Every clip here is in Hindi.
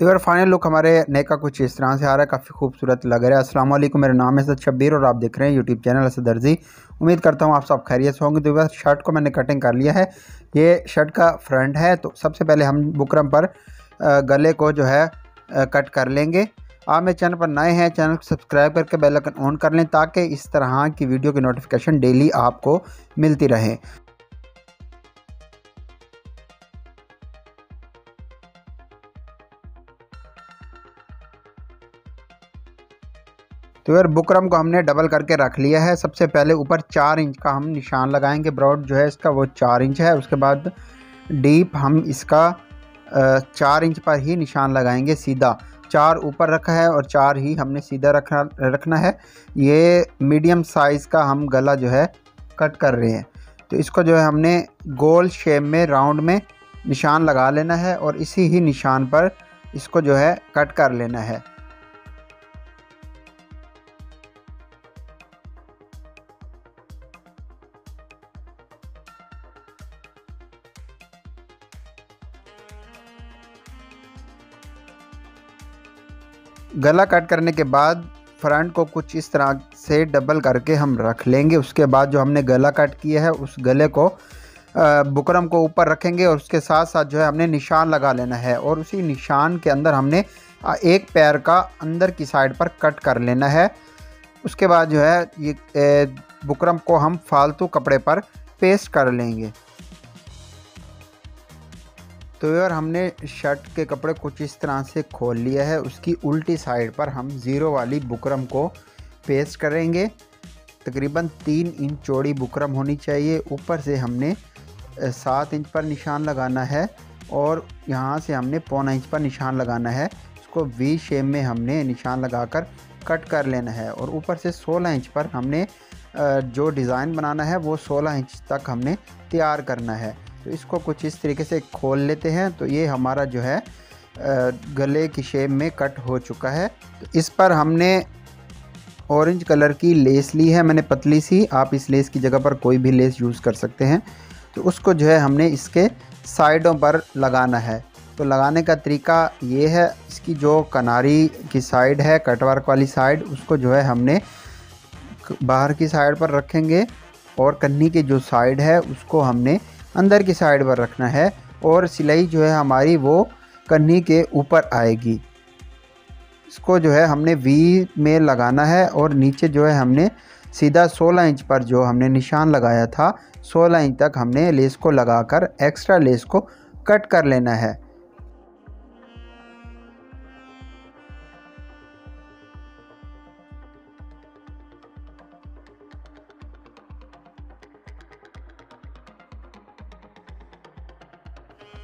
तो यार फाइनल लुक हमारे नेक का कुछ इस तरह से आ रहा है, काफ़ी खूबसूरत लग रहा है। अस्सलाम वालेकुम, मेरा नाम है असद शब्बीर और आप देख रहे हैं यूट्यूब चैनल असद दर्जी। उम्मीद करता हूँ आप सब खैरियत से होंगे। तो यार शर्ट को मैंने कटिंग कर लिया है, ये शर्ट का फ्रंट है। तो सबसे पहले हम बुकरम पर गले को जो है कट कर लेंगे। आप मेरे चैनल पर नए हैं, चैनल को सब्सक्राइब करके बेल आइकन ऑन कर लें ताकि इस तरह की वीडियो की नोटिफिकेशन डेली आपको मिलती रहे। तो यार बुकरम को हमने डबल करके रख लिया है। सबसे पहले ऊपर 4 इंच का हम निशान लगाएंगे, ब्रॉड जो है इसका वो 4 इंच है। उसके बाद डीप हम इसका 4 इंच पर ही निशान लगाएंगे। सीधा 4 ऊपर रखा है और 4 ही हमने सीधा रखना है। ये मीडियम साइज़ का हम गला जो है कट कर रहे हैं, तो इसको जो है हमने गोल शेप में राउंड में निशान लगा लेना है और इसी ही निशान पर इसको जो है कट कर लेना है। गला कट करने के बाद फ्रंट को कुछ इस तरह से डबल करके हम रख लेंगे। उसके बाद जो हमने गला कट किया है उस गले को बुकरम को ऊपर रखेंगे और उसके साथ साथ जो है हमने निशान लगा लेना है और उसी निशान के अंदर हमने एक पैर का अंदर की साइड पर कट कर लेना है। उसके बाद जो है ये बुकरम को हम फालतू कपड़े पर पेस्ट कर लेंगे। तो यार हमने शर्ट के कपड़े कुछ इस तरह से खोल लिया है, उसकी उल्टी साइड पर हम 0 वाली बुकरम को पेस्ट करेंगे। तकरीबन 3 इंच चौड़ी बुकरम होनी चाहिए। ऊपर से हमने 7 इंच पर निशान लगाना है और यहाँ से हमने 1.25 इंच पर निशान लगाना है। इसको वी शेप में हमने निशान लगाकर कट कर लेना है और ऊपर से 16 इंच पर हमने जो डिज़ाइन बनाना है वो 16 इंच तक हमने तैयार करना है। तो इसको कुछ इस तरीके से खोल लेते हैं। तो ये हमारा जो है गले की शेप में कट हो चुका है। तो इस पर हमने ऑरेंज कलर की लेस ली है, मैंने पतली सी। आप इस लेस की जगह पर कोई भी लेस यूज़ कर सकते हैं। तो उसको जो है हमने इसके साइडों पर लगाना है। तो लगाने का तरीका ये है, इसकी जो किनारी की साइड है कटवर्क वाली साइड, उसको जो है हमने बाहर की साइड पर रखेंगे और कन्नी की जो साइड है उसको हमने अंदर की साइड पर रखना है और सिलाई जो है हमारी वो कन्नी के ऊपर आएगी। इसको जो है हमने वी में लगाना है और नीचे जो है हमने सीधा 16 इंच पर जो हमने निशान लगाया था 16 इंच तक हमने लेस को लगाकर एक्स्ट्रा लेस को कट कर लेना है।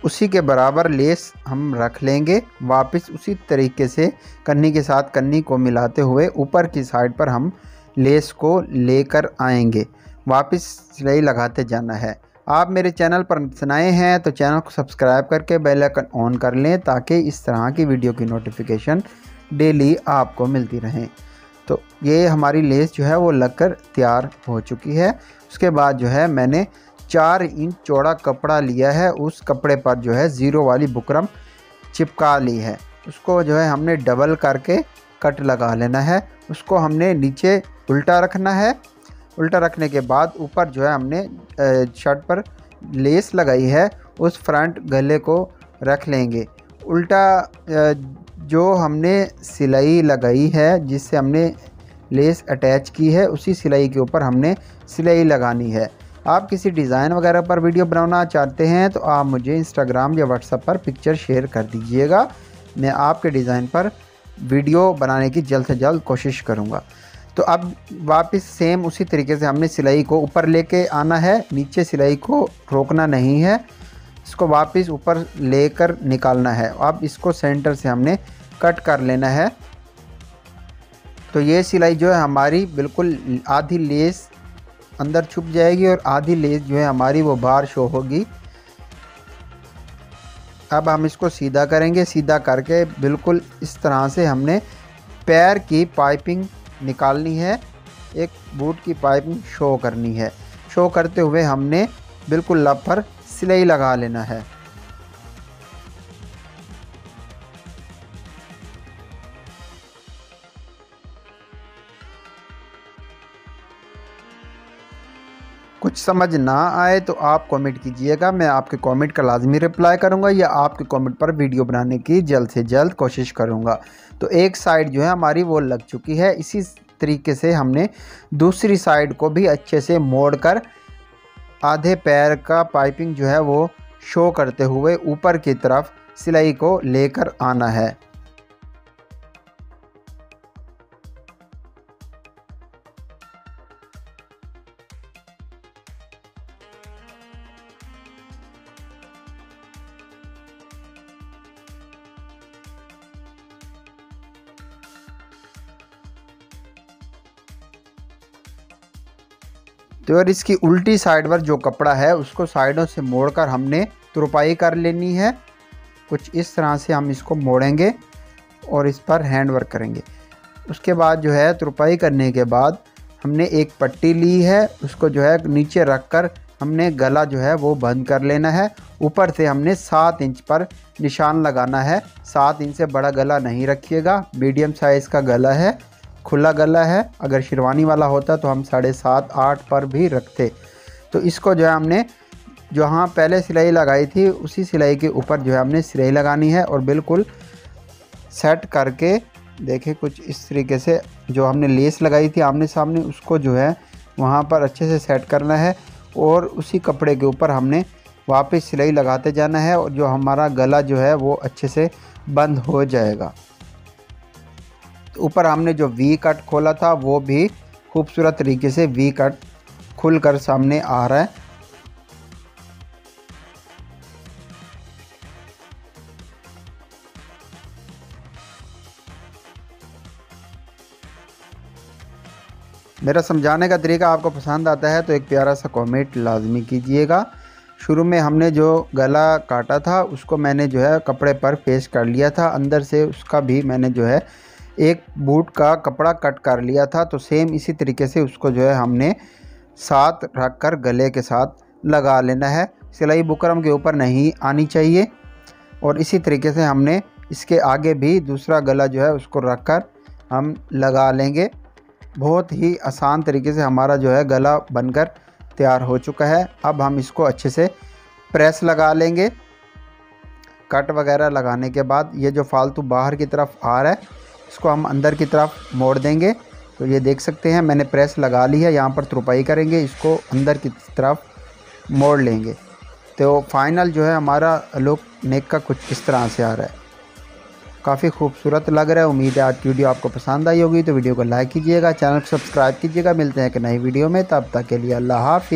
उसी के बराबर लेस हम रख लेंगे। वापस उसी तरीके से कन्नी के साथ कन्नी को मिलाते हुए ऊपर की साइड पर हम लेस को लेकर आएंगे। वापस सिलाई लगाते जाना है। आप मेरे चैनल पर नए हैं तो चैनल को सब्सक्राइब करके बेल आइकन ऑन कर लें ताकि इस तरह की वीडियो की नोटिफिकेशन डेली आपको मिलती रहें। तो ये हमारी लेस जो है वो लगकर तैयार हो चुकी है। उसके बाद जो है मैंने 4 इंच चौड़ा कपड़ा लिया है, उस कपड़े पर जो है 0 वाली बुकरम चिपका ली है। उसको जो है हमने डबल करके कट लगा लेना है। उसको हमने नीचे उल्टा रखना है। उल्टा रखने के बाद ऊपर जो है हमने शर्ट पर लेस लगाई है उस फ्रंट गले को रख लेंगे। उल्टा जो हमने सिलाई लगाई है जिससे हमने लेस अटैच की है उसी सिलाई के ऊपर हमने सिलाई लगानी है। आप किसी डिज़ाइन वगैरह पर वीडियो बनाना चाहते हैं तो आप मुझे इंस्टाग्राम या व्हाट्सएप पर पिक्चर शेयर कर दीजिएगा। मैं आपके डिज़ाइन पर वीडियो बनाने की जल्द से जल्द कोशिश करूँगा। तो अब वापस सेम उसी तरीके से हमने सिलाई को ऊपर लेके आना है, नीचे सिलाई को रोकना नहीं है। इसको वापस ऊपर लेकर निकालना है। अब इसको सेंटर से हमने कट कर लेना है। तो ये सिलाई जो है हमारी बिल्कुल आधी लेस अंदर छुप जाएगी और आधी लेस जो है हमारी वो बाहर शो होगी। अब हम इसको सीधा करेंगे। सीधा करके बिल्कुल इस तरह से हमने पैर की पाइपिंग निकालनी है, एक बूट की पाइपिंग शो करनी है। शो करते हुए हमने बिल्कुल लब पर सिलाई लगा लेना है। कुछ समझ ना आए तो आप कमेंट कीजिएगा, मैं आपके कमेंट का लाजमी रिप्लाई करूंगा या आपके कमेंट पर वीडियो बनाने की जल्द से जल्द कोशिश करूंगा। तो एक साइड जो है हमारी वो लग चुकी है, इसी तरीके से हमने दूसरी साइड को भी अच्छे से मोड़कर आधे पैर का पाइपिंग जो है वो शो करते हुए ऊपर की तरफ सिलाई को लेकर आना है। तो और इसकी उल्टी साइड पर जो कपड़ा है उसको साइडों से मोड़कर हमने तुरपाई कर लेनी है। कुछ इस तरह से हम इसको मोड़ेंगे और इस पर हैंड वर्क करेंगे। उसके बाद जो है तुरपाई करने के बाद हमने एक पट्टी ली है, उसको जो है नीचे रखकर हमने गला जो है वो बंद कर लेना है। ऊपर से हमने 7 इंच पर निशान लगाना है। 7 इंच से बड़ा गला नहीं रखिएगा, मीडियम साइज़ का गला है, खुला गला है। अगर शेरवानी वाला होता तो हम 7.5-8 पर भी रखते। तो इसको जो है हमने जहाँ पहले सिलाई लगाई थी उसी सिलाई के ऊपर जो है हमने सिलाई लगानी है और बिल्कुल सेट करके देखें। कुछ इस तरीके से जो हमने लेस लगाई थी आमने सामने उसको जो है वहाँ पर अच्छे से सेट करना है और उसी कपड़े के ऊपर हमने वापस सिलाई लगाते जाना है और जो हमारा गला जो है वो अच्छे से बंद हो जाएगा। ऊपर हमने जो वी कट खोला था वो भी खूबसूरत तरीके से वी कट खुलकर सामने आ रहा है। मेरा समझाने का तरीका आपको पसंद आता है तो एक प्यारा सा कमेंट लाजमी कीजिएगा। शुरू में हमने जो गला काटा था उसको मैंने जो है कपड़े पर पेश कर लिया था, अंदर से उसका भी मैंने जो है एक बूट का कपड़ा कट कर लिया था। तो सेम इसी तरीके से उसको जो है हमने 7 रख कर गले के साथ लगा लेना है। सिलाई बुकरम के ऊपर नहीं आनी चाहिए। और इसी तरीके से हमने इसके आगे भी दूसरा गला जो है उसको रख कर हम लगा लेंगे। बहुत ही आसान तरीके से हमारा जो है गला बनकर तैयार हो चुका है। अब हम इसको अच्छे से प्रेस लगा लेंगे। कट वगैरह लगाने के बाद ये जो फालतू बाहर की तरफ आ रहा है इसको हम अंदर की तरफ मोड़ देंगे। तो ये देख सकते हैं मैंने प्रेस लगा ली है, यहाँ पर तुरपाई करेंगे, इसको अंदर की तरफ मोड़ लेंगे। तो फाइनल जो है हमारा लुक नेक का कुछ इस तरह से आ रहा है। काफ़ी खूबसूरत लग रहा है। उम्मीद है आज की वीडियो आपको पसंद आई होगी। तो वीडियो को लाइक कीजिएगा, चैनल को सब्सक्राइब कीजिएगा। मिलते हैं एक नई वीडियो में, तब तक के लिए अल्लाह हाफ़िज़।